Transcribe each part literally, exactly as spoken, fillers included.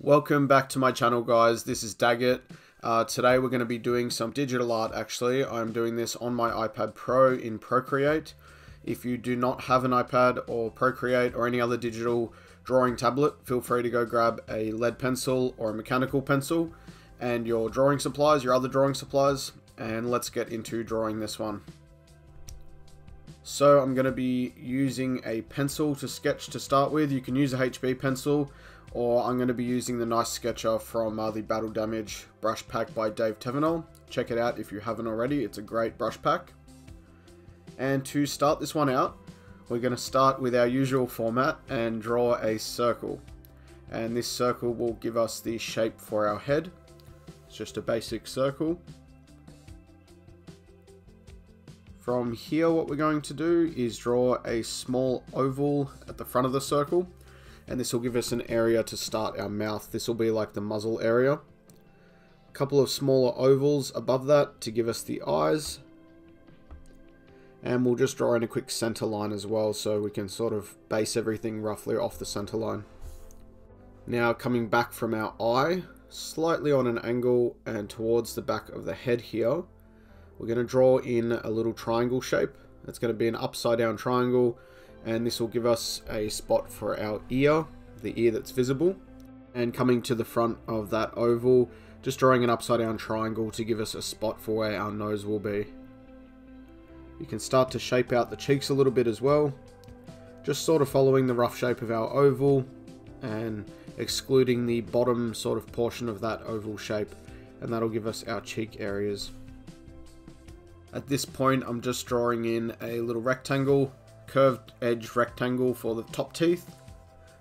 Welcome back to my channel, guys. This is Daggett. Uh, today we're going to be doing some digital art. Actually, I'm doing this on my iPad Pro in Procreate. If you do not have an iPad or Procreate or any other digital drawing tablet, feel free to go grab a lead pencil or a mechanical pencil and your drawing supplies, your other drawing supplies, and let's get into drawing this one. So I'm going to be using a pencil to sketch to start with. You can use a H B pencil, or I'm going to be using the nice sketcher from uh, the Battle Damage brush pack by Dave Tevenol. Check it out if you haven't already, it's a great brush pack. And to start this one out, we're going to start with our usual format and draw a circle. And this circle will give us the shape for our head. It's just a basic circle. From here, what we're going to do is draw a small oval at the front of the circle. And this will give us an area to start our mouth. This will be like the muzzle area. A couple of smaller ovals above that to give us the eyes. And we'll just draw in a quick center line as well, so we can sort of base everything roughly off the center line. Now coming back from our eye, slightly on an angle and towards the back of the head here, we're going to draw in a little triangle shape. It's going to be an upside down triangle. And this will give us a spot for our ear, the ear that's visible. And coming to the front of that oval, just drawing an upside down triangle to give us a spot for where our nose will be. You can start to shape out the cheeks a little bit as well, just sort of following the rough shape of our oval and excluding the bottom sort of portion of that oval shape, and that'll give us our cheek areas. At this point, I'm just drawing in a little rectangle, curved edge rectangle for the top teeth.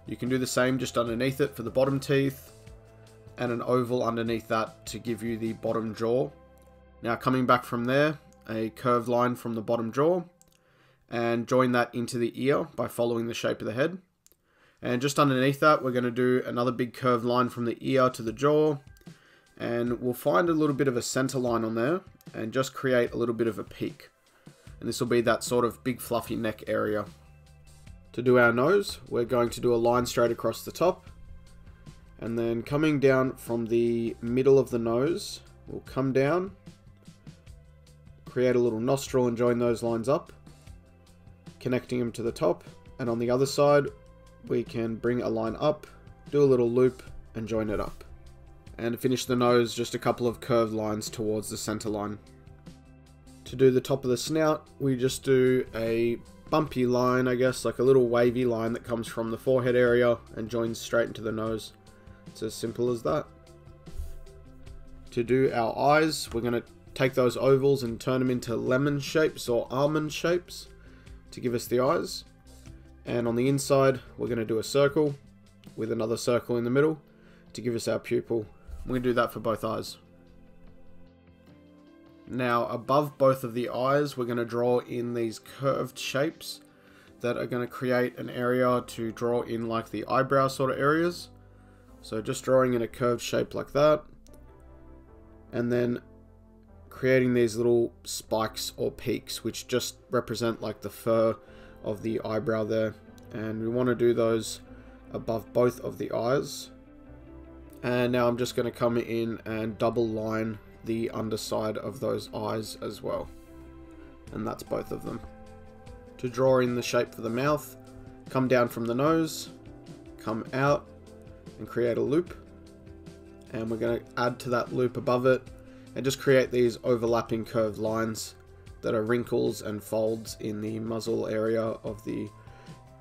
You can do the same just underneath it for the bottom teeth, and an oval underneath that to give you the bottom jaw. Now coming back from there, a curved line from the bottom jaw, and join that into the ear by following the shape of the head. And just underneath that, we're going to do another big curved line from the ear to the jaw, and we'll find a little bit of a center line on there and just create a little bit of a peak. And this will be that sort of big fluffy neck area. To do our nose, we're going to do a line straight across the top, and then coming down from the middle of the nose, we'll come down, create a little nostril and join those lines up, connecting them to the top. And on the other side, we can bring a line up, do a little loop and join it up. And to finish the nose, just a couple of curved lines towards the center line. To do the top of the snout, we just do a bumpy line, I guess, like a little wavy line that comes from the forehead area and joins straight into the nose. It's as simple as that. To do our eyes, we're going to take those ovals and turn them into lemon shapes or almond shapes to give us the eyes. And on the inside, we're going to do a circle with another circle in the middle to give us our pupil. We're going to do that for both eyes. Now above both of the eyes, we're going to draw in these curved shapes that are going to create an area to draw in like the eyebrow sort of areas. So just drawing in a curved shape like that, and then creating these little spikes or peaks which just represent like the fur of the eyebrow there. And we want to do those above both of the eyes. And now I'm just going to come in and double line the underside of those eyes as well, and that's both of them. To draw in the shape for the mouth, come down from the nose, come out and create a loop, and we're going to add to that loop above it and just create these overlapping curved lines that are wrinkles and folds in the muzzle area of the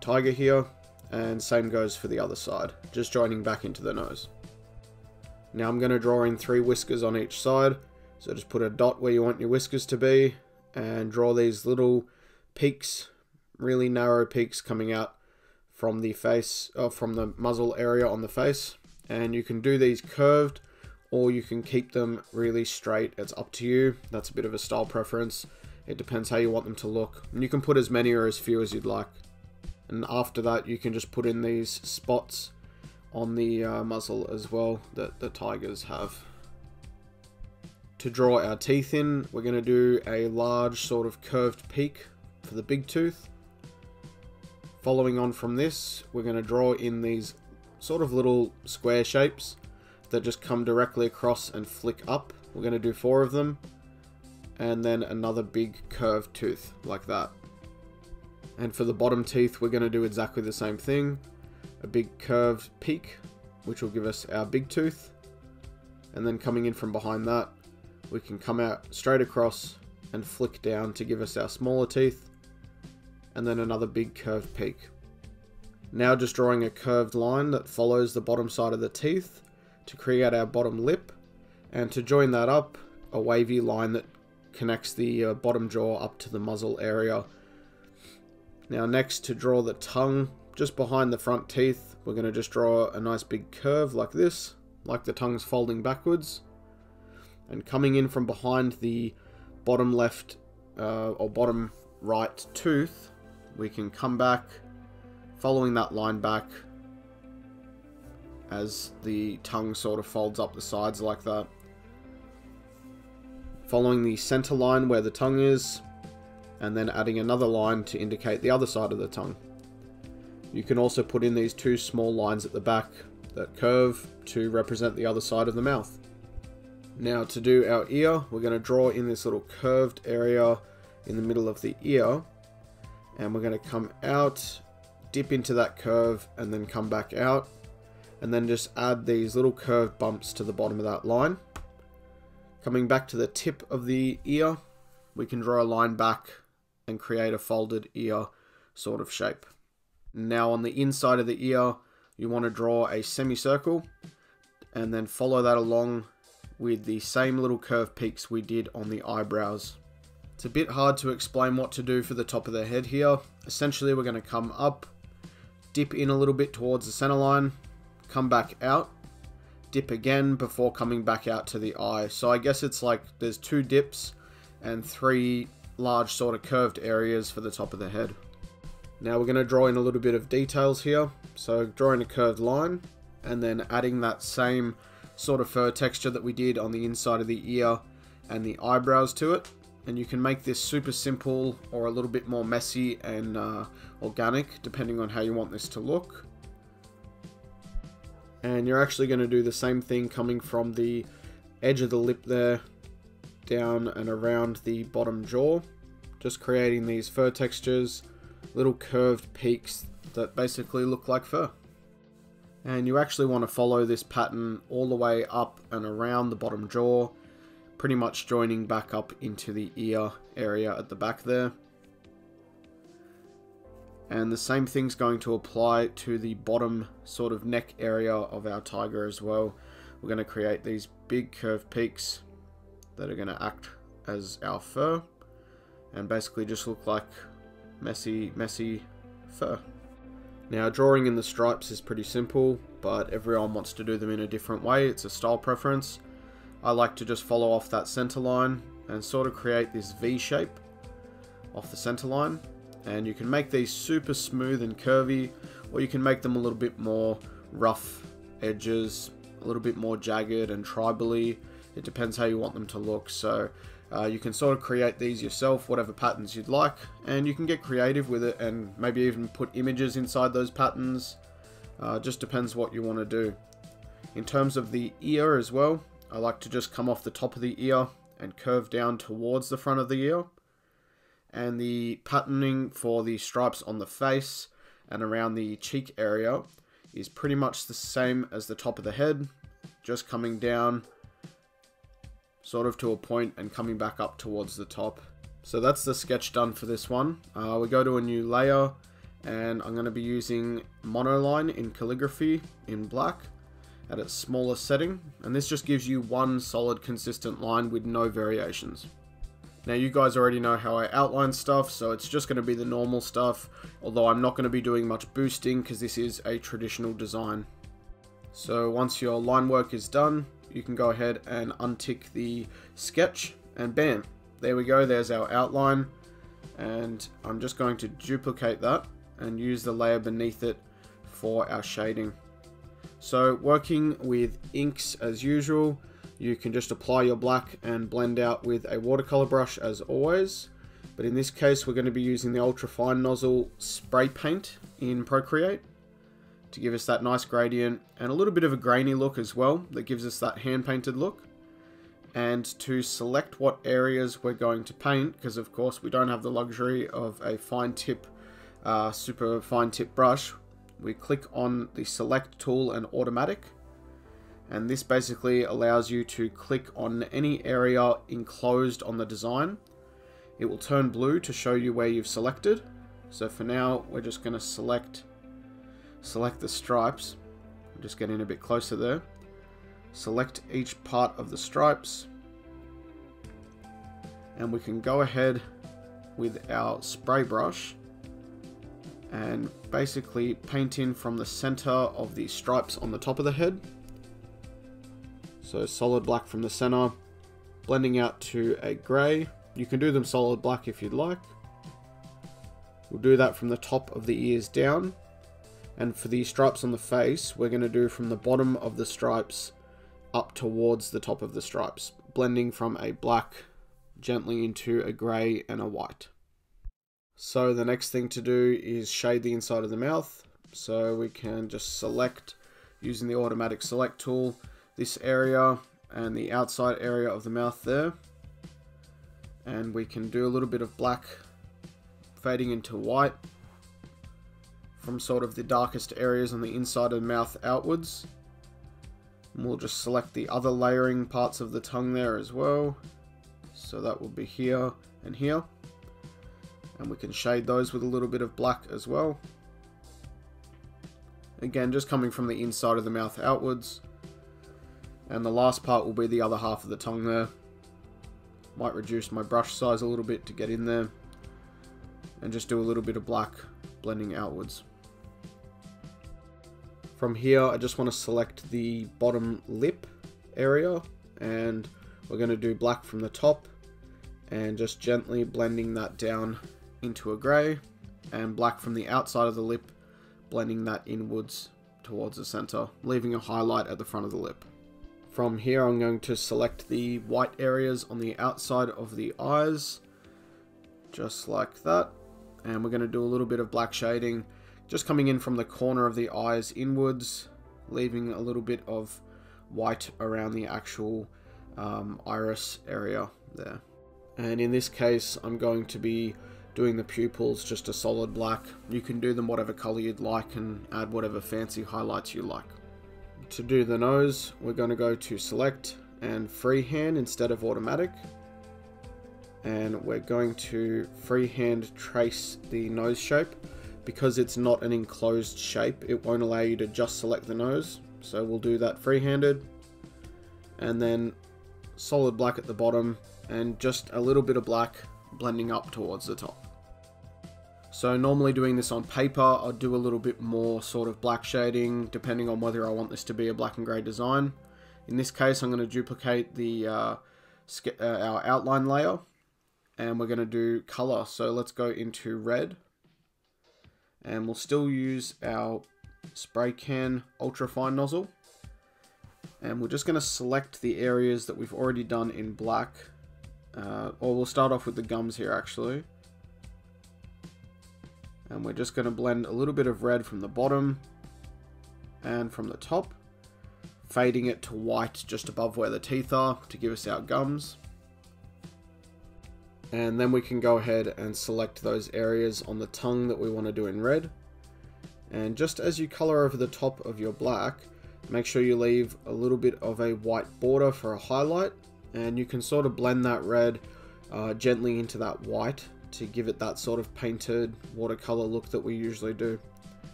tiger here, and same goes for the other side, just joining back into the nose. Now I'm going to draw in three whiskers on each side, so just put a dot where you want your whiskers to be and draw these little peaks, really narrow peaks coming out from the face, or from the muzzle area on the face. And you can do these curved, or you can keep them really straight. It's up to you. That's a bit of a style preference. It depends how you want them to look. And you can put as many or as few as you'd like. And after that, you can just put in these spots on the uh, muzzle as well that the tigers have. To draw our teeth in, we're going to do a large sort of curved peak for the big tooth. Following on from this, we're going to draw in these sort of little square shapes that just come directly across and flick up. We're going to do four of them, and then another big curved tooth like that. And for the bottom teeth, we're going to do exactly the same thing. A big curved peak, which will give us our big tooth. And then coming in from behind that, we can come out straight across and flick down to give us our smaller teeth. And then another big curved peak. Now just drawing a curved line that follows the bottom side of the teeth to create our bottom lip. And to join that up, a wavy line that connects the uh, bottom jaw up to the muzzle area. Now next, to draw the tongue just behind the front teeth, we're going to just draw a nice big curve like this, like the tongue's folding backwards. And coming in from behind the bottom left uh, or bottom right tooth, we can come back, following that line back as the tongue sort of folds up the sides like that. Following the center line where the tongue is, and then adding another line to indicate the other side of the tongue. You can also put in these two small lines at the back that curve to represent the other side of the mouth. Now to do our ear, we're going to draw in this little curved area in the middle of the ear, and we're going to come out, dip into that curve, and then come back out, and then just add these little curved bumps to the bottom of that line. Coming back to the tip of the ear, we can draw a line back and create a folded ear sort of shape. Now on the inside of the ear, you want to draw a semicircle and then follow that along with the same little curved peaks we did on the eyebrows. It's a bit hard to explain what to do for the top of the head here. Essentially, we're going to come up, dip in a little bit towards the center line, come back out, dip again before coming back out to the eye. So I guess it's like there's two dips and three large sort of curved areas for the top of the head. Now we're going to draw in a little bit of details here. So drawing a curved line and then adding that same sort of fur texture that we did on the inside of the ear and the eyebrows to it. And you can make this super simple or a little bit more messy and uh, organic, depending on how you want this to look. And you're actually going to do the same thing coming from the edge of the lip there, down and around the bottom jaw, just creating these fur textures, little curved peaks that basically look like fur. And you actually want to follow this pattern all the way up and around the bottom jaw, pretty much joining back up into the ear area at the back there. And the same thing's going to apply to the bottom sort of neck area of our tiger as well. We're going to create these big curved peaks that are going to act as our fur and basically just look like messy, messy fur. Now, drawing in the stripes is pretty simple, but everyone wants to do them in a different way. It's a style preference. I like to just follow off that center line and sort of create this V shape off the center line. And you can make these super smooth and curvy, or you can make them a little bit more rough edges, a little bit more jagged and tribally. It depends how you want them to look, so uh, you can sort of create these yourself, whatever patterns you'd like, and you can get creative with it and maybe even put images inside those patterns. Uh, just depends what you want to do. In terms of the ear as well, I like to just come off the top of the ear and curve down towards the front of the ear. And the patterning for the stripes on the face and around the cheek area is pretty much the same as the top of the head, just coming down sort of to a point and coming back up towards the top. So that's the sketch done for this one. Uh, we go to a new layer, and I'm going to be using Monoline in Calligraphy in black at its smaller setting. And this just gives you one solid consistent line with no variations. Now you guys already know how I outline stuff, so it's just going to be the normal stuff, although I'm not going to be doing much boosting because this is a traditional design. So once your line work is done, you can go ahead and untick the sketch, and bam, there we go, there's our outline. And I'm just going to duplicate that and use the layer beneath it for our shading. So working with inks as usual, you can just apply your black and blend out with a watercolor brush as always. But in this case, we're going to be using the ultra fine nozzle spray paint in Procreate to give us that nice gradient and a little bit of a grainy look as well that gives us that hand-painted look, and to select what areas we're going to paint, because of course we don't have the luxury of a fine tip, uh, super fine tip brush. We click on the select tool and automatic, and this basically allows you to click on any area enclosed on the design. It will turn blue to show you where you've selected. So for now we're just going to select select the stripes. I'm just getting a bit closer there. Select each part of the stripes, and we can go ahead with our spray brush and basically paint in from the center of the stripes on the top of the head. So solid black from the center, blending out to a gray. You can do them solid black if you'd like. We'll do that from the top of the ears down. And for the stripes on the face, we're going to do from the bottom of the stripes up towards the top of the stripes, blending from a black gently into a grey and a white. So the next thing to do is shade the inside of the mouth. So we can just select, using the automatic select tool, this area and the outside area of the mouth there. And we can do a little bit of black fading into white from sort of the darkest areas on the inside of the mouth outwards. And we'll just select the other layering parts of the tongue there as well. So that will be here and here. And we can shade those with a little bit of black as well. Again, just coming from the inside of the mouth outwards. And the last part will be the other half of the tongue there. Might reduce my brush size a little bit to get in there. And just do a little bit of black blending outwards. From here, I just want to select the bottom lip area, and we're going to do black from the top and just gently blending that down into a grey, and black from the outside of the lip, blending that inwards towards the center, leaving a highlight at the front of the lip. From here, I'm going to select the white areas on the outside of the eyes, just like that. And we're going to do a little bit of black shading, just coming in from the corner of the eyes inwards, leaving a little bit of white around the actual um, iris area there. And in this case, I'm going to be doing the pupils just a solid black. You can do them whatever color you'd like and add whatever fancy highlights you like. To do the nose, we're going to go to select and freehand instead of automatic. And we're going to freehand trace the nose shape. Because it's not an enclosed shape, it won't allow you to just select the nose. So we'll do that freehanded. And then solid black at the bottom and just a little bit of black blending up towards the top. So normally doing this on paper, I'll do a little bit more sort of black shading depending on whether I want this to be a black and grey design. In this case, I'm going to duplicate the uh, uh, our outline layer. And we're going to do color. So let's go into red, and we'll still use our spray can ultra fine nozzle. And we're just going to select the areas that we've already done in black, uh, or we'll start off with the gums here actually. And we're just going to blend a little bit of red from the bottom and from the top, fading it to white just above where the teeth are to give us our gums. And then we can go ahead and select those areas on the tongue that we want to do in red. And just as you color over the top of your black, make sure you leave a little bit of a white border for a highlight. And you can sort of blend that red uh, gently into that white to give it that sort of painted watercolor look that we usually do.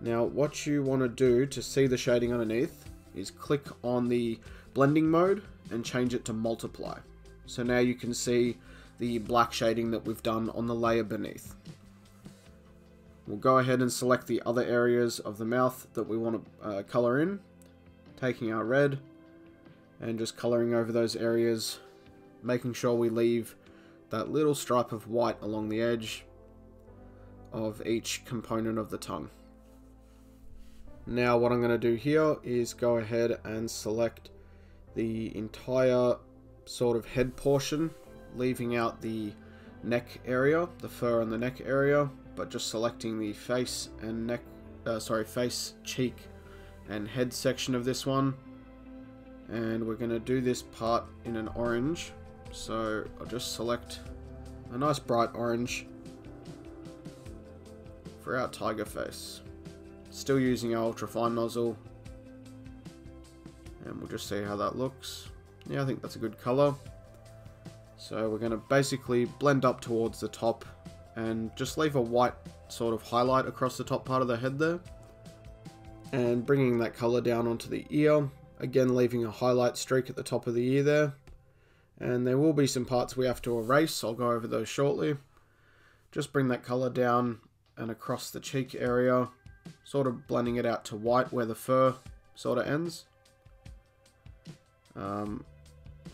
Now, what you want to do to see the shading underneath is click on the blending mode and change it to multiply. So now you can see the black shading that we've done on the layer beneath. We'll go ahead and select the other areas of the mouth that we want to uh, color in, taking our red and just coloring over those areas, making sure we leave that little stripe of white along the edge of each component of the tongue. Now what I'm going to do here is go ahead and select the entire sort of head portion, leaving out the neck area, the fur on the neck area, but just selecting the face and neck uh, sorry, face, cheek, and head section of this one. And we're going to do this part in an orange. So I'll just select a nice bright orange for our tiger face. Still using our ultrafine nozzle. And we'll just see how that looks. Yeah, I think that's a good color. So we're going to basically blend up towards the top and just leave a white sort of highlight across the top part of the head there. And bringing that color down onto the ear. Again, leaving a highlight streak at the top of the ear there. And there will be some parts we have to erase. I'll go over those shortly. Just bring that color down and across the cheek area, sort of blending it out to white where the fur sort of ends. Um,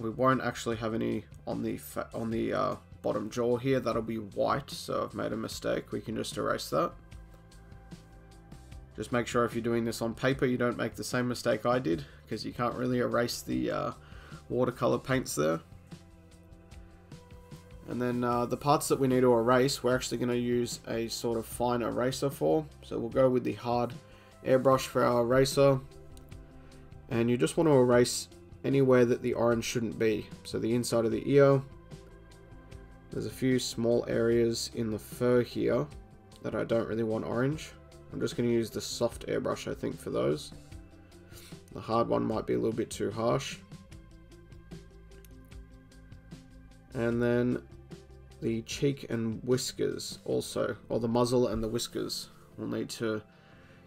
we won't actually have any on the fa on the uh, bottom jaw here. That'll be white, so I've made a mistake. We can just erase that. Just make sure if you're doing this on paper, you don't make the same mistake I did, because you can't really erase the uh, watercolor paints there. And then uh, the parts that we need to erase, we're actually going to use a sort of fine eraser for. So we'll go with the hard airbrush for our eraser. And you just want to erase anywhere that the orange shouldn't be. So the inside of the ear. There's a few small areas in the fur here that I don't really want orange. I'm just going to use the soft airbrush, I think, for those. The hard one might be a little bit too harsh. And then the cheek and whiskers also, or the muzzle and the whiskers. We'll need to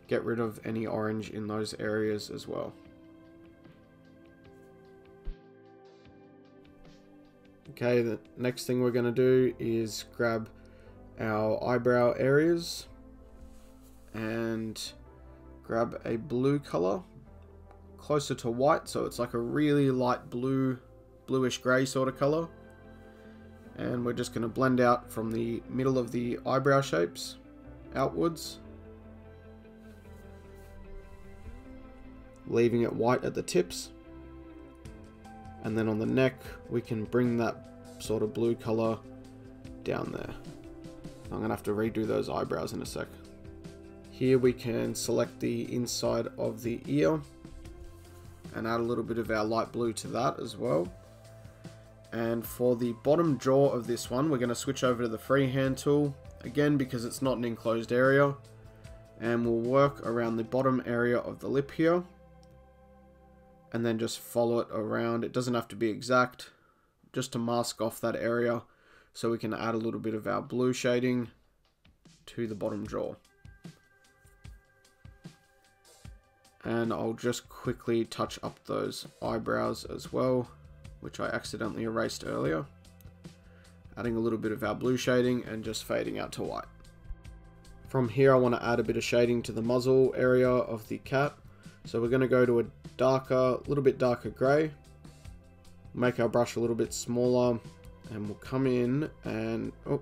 get rid of any orange in those areas as well. Okay, the next thing we're going to do is grab our eyebrow areas and grab a blue color closer to white, so it's like a really light blue, bluish gray sort of color. And we're just going to blend out from the middle of the eyebrow shapes outwards, leaving it white at the tips. And then on the neck, we can bring that sort of blue color down there. I'm going to have to redo those eyebrows in a sec. Here we can select the inside of the ear and add a little bit of our light blue to that as well. And for the bottom jaw of this one, we're going to switch over to the freehand tool, again because it's not an enclosed area. And we'll work around the bottom area of the lip here. And then just follow it around. It doesn't have to be exact, just to mask off that area so we can add a little bit of our blue shading to the bottom jaw. And I'll just quickly touch up those eyebrows as well, which I accidentally erased earlier. Adding a little bit of our blue shading and just fading out to white. From here, I want to add a bit of shading to the muzzle area of the cat. So we're going to go to a darker, little bit darker gray. Make our brush a little bit smaller and we'll come in and, oh,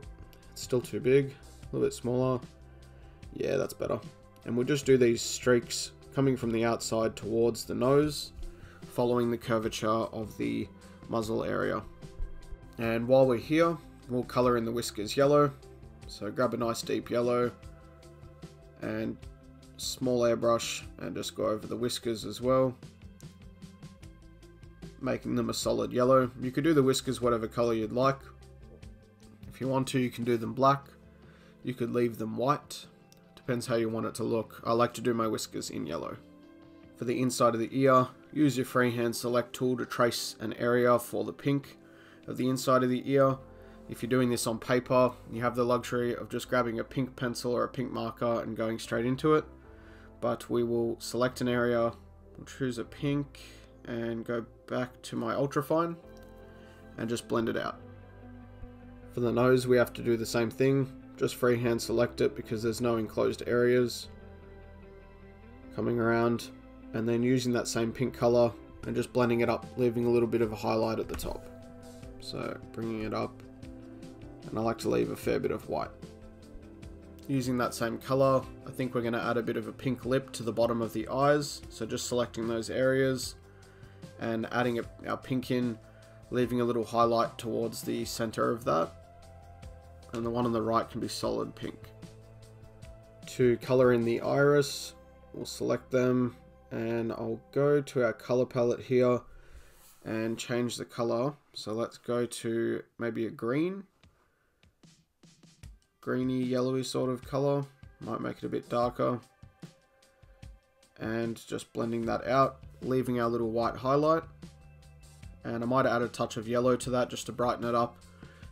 it's still too big. A little bit smaller. Yeah, that's better. And we'll just do these streaks coming from the outside towards the nose, following the curvature of the muzzle area. And while we're here, we'll color in the whiskers yellow. So grab a nice deep yellow and small airbrush and just go over the whiskers as well, making them a solid yellow. You could do the whiskers whatever color you'd like. If you want to, you can do them black. You could leave them white. Depends how you want it to look. I like to do my whiskers in yellow. For the inside of the ear, use your freehand select tool to trace an area for the pink of the inside of the ear. If you're doing this on paper, you have the luxury of just grabbing a pink pencil or a pink marker and going straight into it. But we will select an area, we'll choose a pink and go back to my ultrafine and just blend it out. For the nose, we have to do the same thing. Just freehand select it because there's no enclosed areas. Coming around and then using that same pink color and just blending it up, leaving a little bit of a highlight at the top. So bringing it up, and I like to leave a fair bit of white. Using that same color, I think we're going to add a bit of a pink lip to the bottom of the eyes. So just selecting those areas and adding our pink in, leaving a little highlight towards the center of that. And the one on the right can be solid pink. to color in the iris. We'll select them and I'll go to our color palette here and change the color. So let's go to maybe a green, greeny yellowy sort of color. Might make it a bit darker, and just blending that out, leaving our little white highlight. And I might add a touch of yellow to that just to brighten it up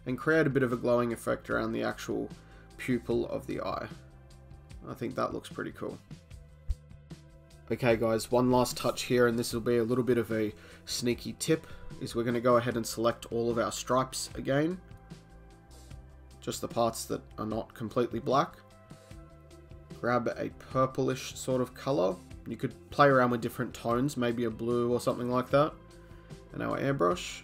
and create a bit of a glowing effect around the actual pupil of the eye. I think that looks pretty cool. Okay guys, one last touch here, and this will be a little bit of a sneaky tip, is we're going to go ahead and select all of our stripes again, just the parts that are not completely black. Grab a purplish sort of color. You could play around with different tones, maybe a blue or something like that. And our airbrush,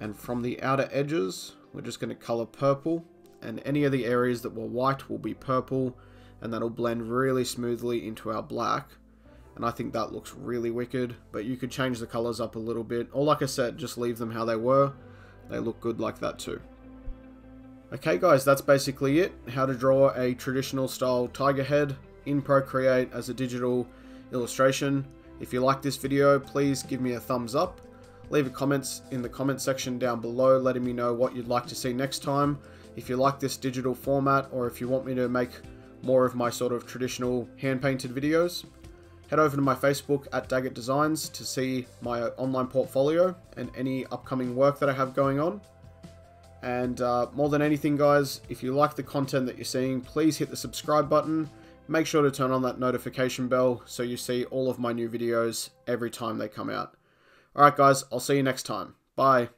and from the outer edges we're just going to color purple, and any of the areas that were white will be purple, and that'll blend really smoothly into our black. And I think that looks really wicked, but you could change the colors up a little bit, or like I said, just leave them how they were. They look good like that too. Okay guys, that's basically it, how to draw a traditional style tiger head in Procreate as a digital illustration. If you like this video, please give me a thumbs up. Leave a comment in the comment section down below letting me know what you'd like to see next time. If you like this digital format, or if you want me to make more of my sort of traditional hand-painted videos, head over to my Facebook at Daggett Designs to see my online portfolio and any upcoming work that I have going on. And uh, more than anything guys, if you like the content that you're seeing, please hit the subscribe button. Make sure to turn on that notification bell so you see all of my new videos every time they come out. Alright guys, I'll see you next time. Bye.